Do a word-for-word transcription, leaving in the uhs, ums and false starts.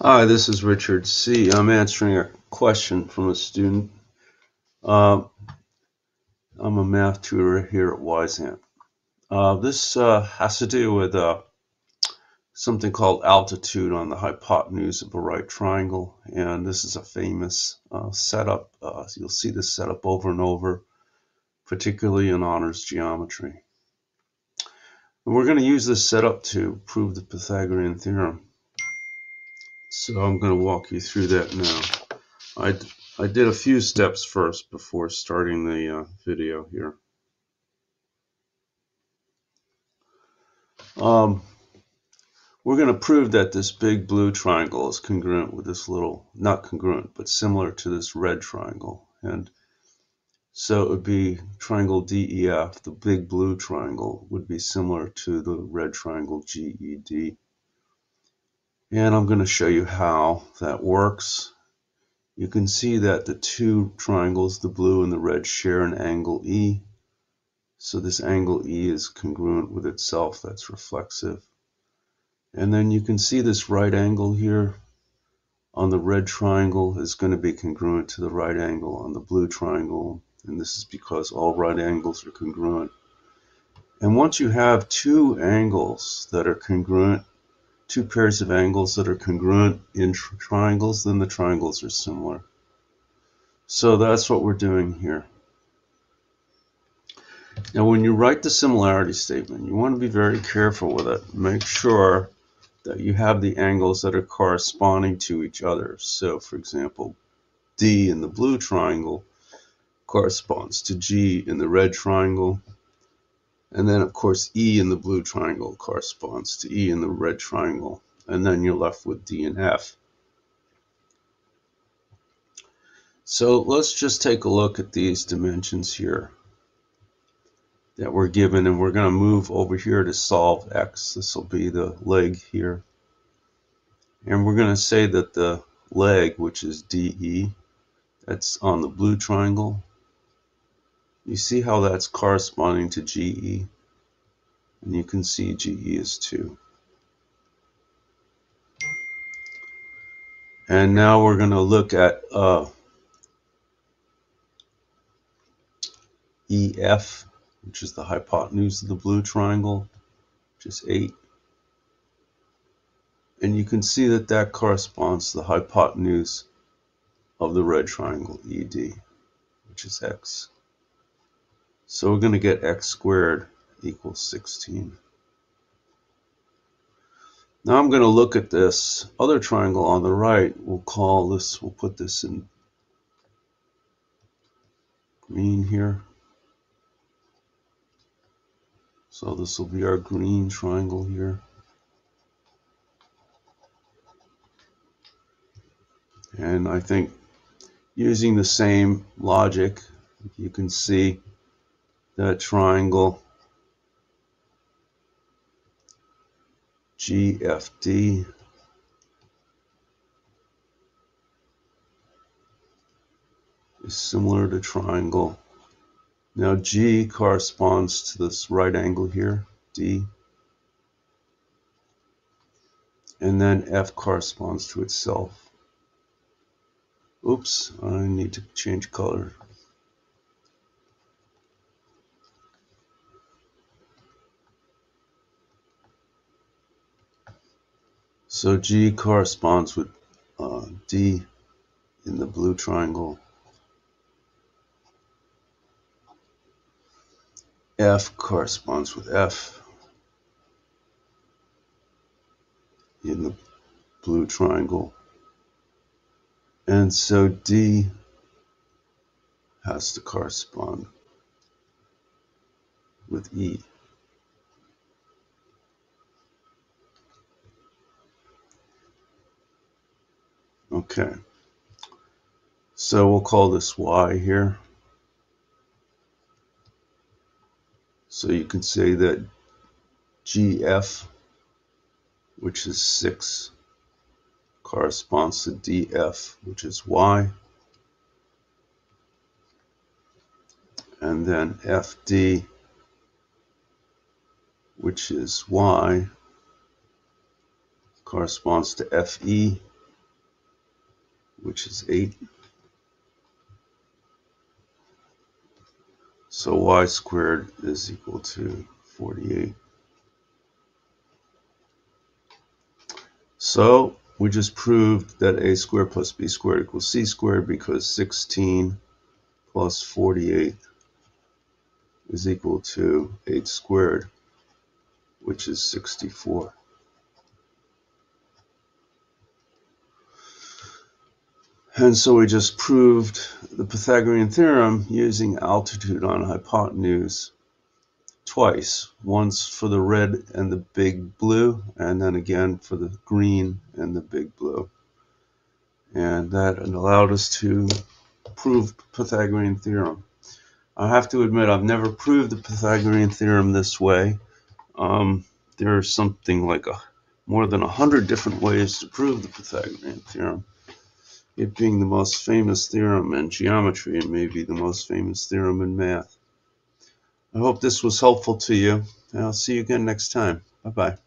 Hi, this is Richard C. I'm answering a question from a student. Uh, I'm a math tutor here at Wyzant. Uh, this uh, has to do with uh, something called altitude on the hypotenuse of a right triangle, and this is a famous uh, setup. Uh, you'll see this setup over and over, particularly in honors geometry. And we're going to use this setup to prove the Pythagorean theorem. So I'm going to walk you through that now. I, I did a few steps first before starting the uh, video here. Um, we're going to prove that this big blue triangle is congruent with this little, not congruent, but similar to this red triangle. And so it would be triangle D E F, the big blue triangle, would be similar to the red triangle G E D. And I'm going to show you how that works. You can see that the two triangles, the blue and the red, share an angle E. So this angle E is congruent with itself. That's reflexive. And then you can see this right angle here on the red triangle is going to be congruent to the right angle on the blue triangle. And this is because all right angles are congruent. And once you have two angles that are congruent, two pairs of angles that are congruent in tri triangles, then the triangles are similar. So that's what we're doing here. Now, when you write the similarity statement, you want to be very careful with it. Make sure that you have the angles that are corresponding to each other. So, for example, D in the blue triangle corresponds to G in the red triangle. And then, of course, E in the blue triangle corresponds to E in the red triangle. And then you're left with D and F. So let's just take a look at these dimensions here that we're given. And we're going to move over here to solve X. This will be the leg here. And we're going to say that the leg, which is D E, that's on the blue triangle. You see how that's corresponding to G E, and you can see G E is two. And now we're going to look at uh, E F, which is the hypotenuse of the blue triangle, which is eight. And you can see that that corresponds to the hypotenuse of the red triangle, E D, which is X. So we're going to get x squared equals sixteen. Now I'm going to look at this other triangle on the right. We'll call this, we'll put this in green here. So this will be our green triangle here. And I think using the same logic, you can see that triangle G F D is similar to triangle. Now G corresponds to this right angle here, D. And then F corresponds to itself. Oops, I need to change color. So G corresponds with uh, D in the blue triangle. F corresponds with F in the blue triangle. And so D has to correspond with E. Okay, so we'll call this Y here. So you can say that G F, which is six, corresponds to D F, which is Y. And then F D, which is Y, corresponds to F E, which is eight. So y squared is equal to forty-eight. So we just proved that a squared plus b squared equals c squared, because sixteen plus forty-eight is equal to eight squared, which is sixty-four. And so we just proved the Pythagorean theorem using altitude on hypotenuse twice, once for the red and the big blue, and then again for the green and the big blue. And that allowed us to prove Pythagorean theorem. I have to admit, I've never proved the Pythagorean theorem this way. Um, there are something like a, more than a hundred different ways to prove the Pythagorean theorem. It being the most famous theorem in geometry and maybe the most famous theorem in math. I hope this was helpful to you, and I'll see you again next time. Bye-bye.